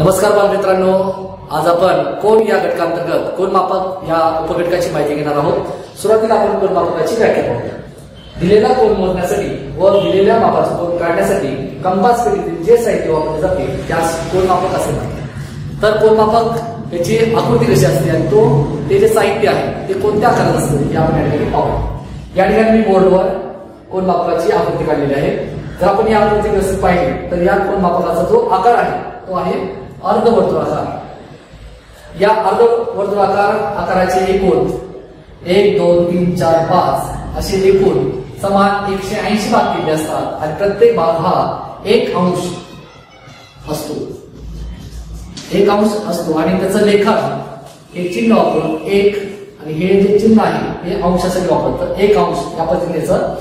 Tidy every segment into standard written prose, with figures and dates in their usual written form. नमस्कार बालमित्रांनो, आज आपण कोन या घटकांतर्गत कोनमापक या उपघटकाची माहिती घेणार आहोत। सुरुवातीला आपण कोनमापकाची व्याख्या पाहूया। दिलेला कोन मोजण्यासाठी व दिलेल्या मापाचा कोन काढण्यासाठी कंपास पेटीतील जे साहित्य वापरले जाते त्यास कोनमापक असे म्हणतात। तर कोनमापक याची आकृती कशी असते आणि ते जे साहित्य आहे ते कोणत्या आकारात असते हे आपण या ठिकाणी पाहूया। या ठिकाणी मी बोर्डवर कोनमापकाची आकृती काढलेली आहे। जर आपण या आकृती व्यवस्थित पाहिली तर या कोनमापकाचा जो आकार आहे तो आहे अर्धवर्तुळाकार। या अर्धवर्तुळाकार आकाराचे एकूण 1 2 3 4 5 असे एकूण समान 180 भाग केले असतात आणि प्रत्येक भाग हा 1 अंश असतो, 1 अंश असतो आणि त्याचं लेखन हे चिन्ह वापरून 1 आणि हे जे चिन्ह आहे हे अंशासाठी वापरतात, 1 अंश या पद्धतीनेचं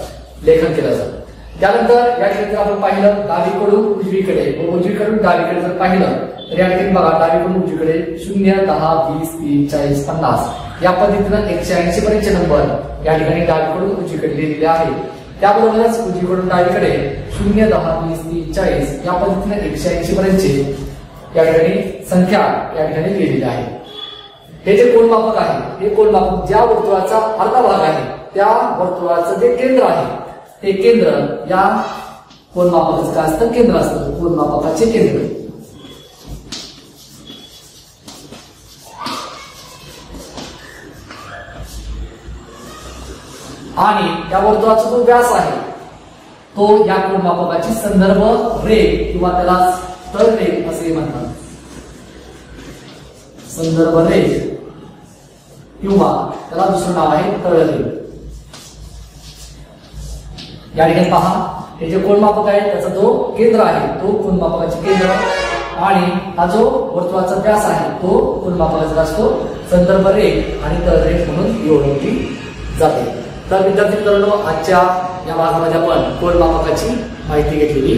लेखन केलं जातं। त्यानंतर या ठिकाणी आपण पाहिलं डावीकडून उजवीकडे व उजवीकडून डावीकडे जर पाहिलं तर या ठिकाणी बघा डावीकडून उजवीकडे 0 10 20 30 40 50 या पद्धतीनं 180 पर्यंतचे नंबर या ठिकाणी डावीकडून उजवीकडे लिहिलेले आहेत। त्याबरोबरच उजवीकडून डावीकडे 0 10 20 30 40 या पद्धतीनं 180 पर्यंतचे या ठिकाणी संख्या या ठिकाणी लिहिलेली आहे। हे जे कोनमापक आहे हे कोनमापक ज्या वर्तुळाचा अर्धा भाग आहे त्या वर्तुळाचं जे केंद्र आहे ते केंद्र या कोनमापकाचं काय असतं, केंद्र असतं, कोनमापकाचे केंद्र। आणि त्या वर्तुळाचा जो व्यास आहे तो या कोनमापकाची संदर्भ रेघ किंवा त्याला तळरेघ असे म्हणतात, संदर्भ रेघ किंवा त्याला दुसरं नाव आहे तळरेघ। या ठिकाणी पहा हे जे कोनमापक आहे त्याचा जो केंद्र आहे तो कोनमापकाचे केंद्र आणि हा जो वर्तुळाचा व्यास आहे तो कोनमापकाचा असतो। संदर्भ रेघ आणि तळरेघ म्हणून ही ओळखली जाते। तर विद्यार्थी मित्रांनो, आजच्या या भागामध्ये आपण कोनमापकाची माहिती घेतलेली